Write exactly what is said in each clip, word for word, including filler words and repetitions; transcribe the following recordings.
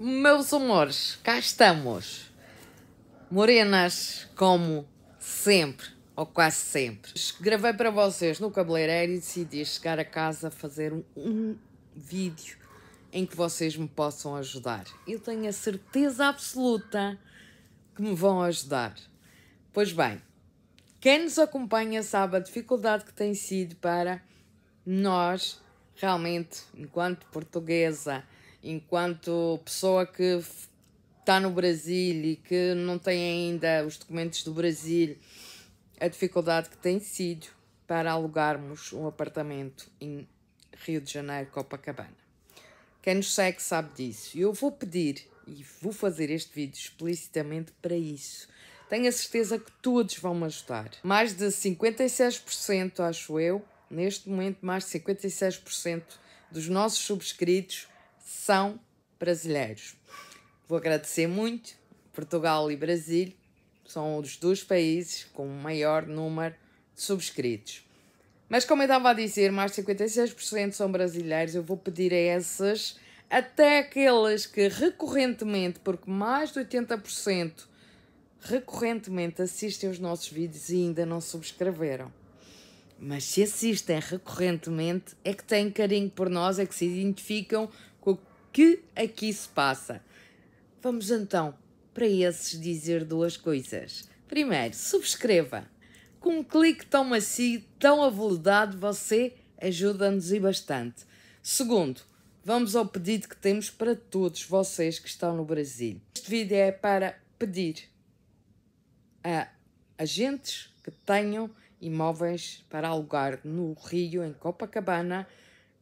Meus amores, cá estamos, morenas como sempre, ou quase sempre. Gravei para vocês no cabeleireiro e decidi chegar a casa fazer um, um vídeo em que vocês me possam ajudar. Eu tenho a certeza absoluta que me vão ajudar. Pois bem, quem nos acompanha sabe a dificuldade que tem sido para nós, realmente, enquanto portuguesa, enquanto pessoa que está no Brasil e que não tem ainda os documentos do Brasil, a dificuldade que tem sido para alugarmos um apartamento em Rio de Janeiro, Copacabana. Quem nos segue sabe disso. Eu vou pedir e vou fazer este vídeo explicitamente para isso. Tenho a certeza que todos vão me ajudar. Mais de cinquenta e seis por cento, acho eu, neste momento, mais de cinquenta e seis por cento dos nossos subscritos são brasileiros. Vou agradecer muito. Portugal e Brasil são os dois países com o maior número de subscritos. Mas como eu estava a dizer, mais de cinquenta e seis por cento são brasileiros. Eu vou pedir a essas, até aqueles que recorrentemente, porque mais de oitenta por cento recorrentemente assistem os nossos vídeos e ainda não subscreveram. Mas se assistem recorrentemente, é que têm carinho por nós, é que se identificam com o que aqui se passa. Vamos então, para esses, dizer duas coisas. Primeiro, subscreva. Com um clique tão macio, tão aveludado, você ajuda-nos e bastante. Segundo, vamos ao pedido que temos para todos vocês que estão no Brasil. Este vídeo é para pedir a agentes que tenham imóveis para alugar no Rio, em Copacabana,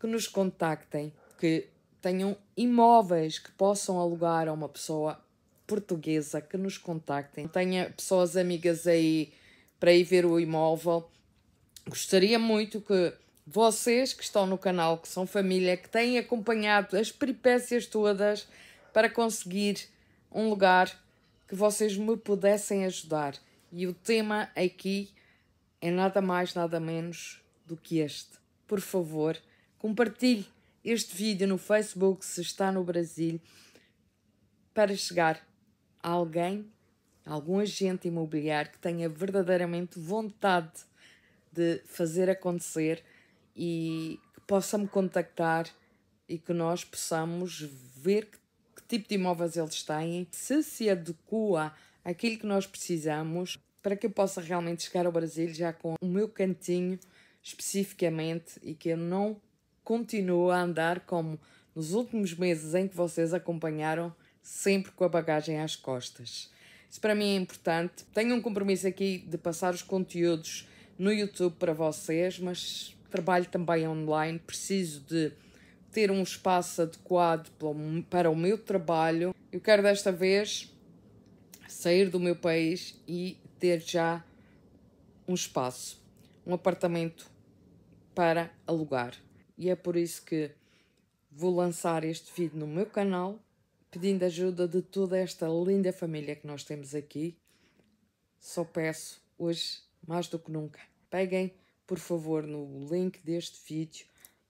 que nos contactem, que tenham imóveis que possam alugar a uma pessoa portuguesa, que nos contactem. Tenha pessoas amigas aí para ir ver o imóvel. Gostaria muito que vocês que estão no canal, que são família, que têm acompanhado as peripécias todas para conseguir um lugar, que vocês me pudessem ajudar. E o tema aqui é nada mais, nada menos do que este. Por favor, compartilhe este vídeo no Facebook se está no Brasil, para chegar a alguém, a algum agente imobiliário que tenha verdadeiramente vontade de fazer acontecer e que possa me contactar e que nós possamos ver que, que tipo de imóveis eles têm, se se adequa àquilo que nós precisamos, para que eu possa realmente chegar ao Brasil já com o meu cantinho especificamente e que eu não continue a andar como nos últimos meses em que vocês acompanharam, sempre com a bagagem às costas. Isso para mim é importante. Tenho um compromisso aqui de passar os conteúdos no YouTube para vocês, mas trabalho também online, preciso de ter um espaço adequado para o meu trabalho. Eu quero desta vez sair do meu país e ter já um espaço, um apartamento para alugar. E é por isso que vou lançar este vídeo no meu canal, pedindo ajuda de toda esta linda família que nós temos aqui. Só peço hoje, mais do que nunca, peguem, por favor, no link deste vídeo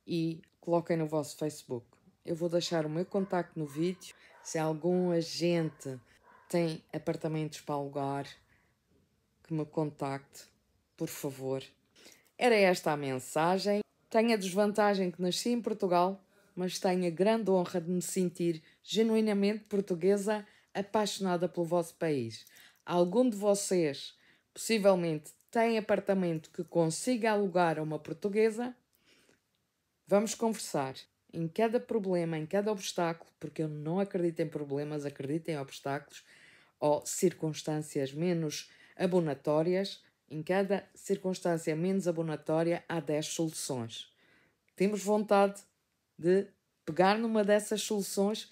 e coloquem no vosso Facebook. Eu vou deixar o meu contacto no vídeo. Se algum agente tem apartamentos para alugar, que me contacte, por favor. Era esta a mensagem. Tenho a desvantagem que nasci em Portugal, mas tenho a grande honra de me sentir genuinamente portuguesa, apaixonada pelo vosso país. Algum de vocês, possivelmente, tem apartamento que consiga alugar a uma portuguesa? Vamos conversar em cada problema, em cada obstáculo, porque eu não acredito em problemas, acredito em obstáculos ou circunstâncias menos abonatórias. Em cada circunstância menos abonatória há dez soluções. Temos vontade de pegar numa dessas soluções,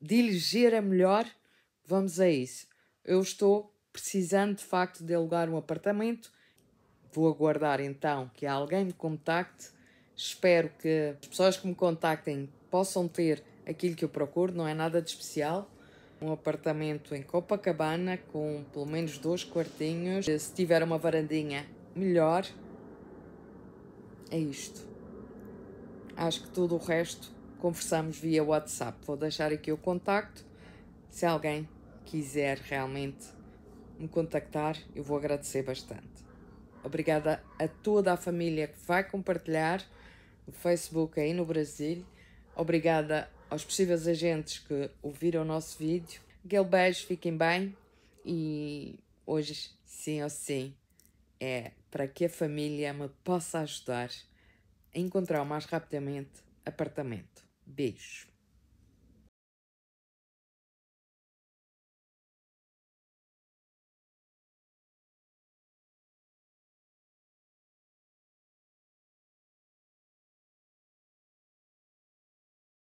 de eleger a melhor. Vamos a isso. Eu estou precisando de facto de alugar um apartamento. Vou aguardar então que alguém me contacte. Espero que as pessoas que me contactem possam ter aquilo que eu procuro. Não é nada de especial. Um apartamento em Copacabana com pelo menos dois quartinhos. Se tiver uma varandinha, melhor. É isto. Acho que tudo o resto conversamos via WhatsApp. Vou deixar aqui o contacto. Se alguém quiser realmente me contactar, eu vou agradecer bastante. Obrigada a toda a família que vai compartilhar no Facebook aí no Brasil. Obrigada aos possíveis agentes que ouviram o nosso vídeo. Aquele beijo, fiquem bem. E hoje, sim ou sim, é para que a família me possa ajudar a encontrar o mais rapidamente apartamento. Beijo.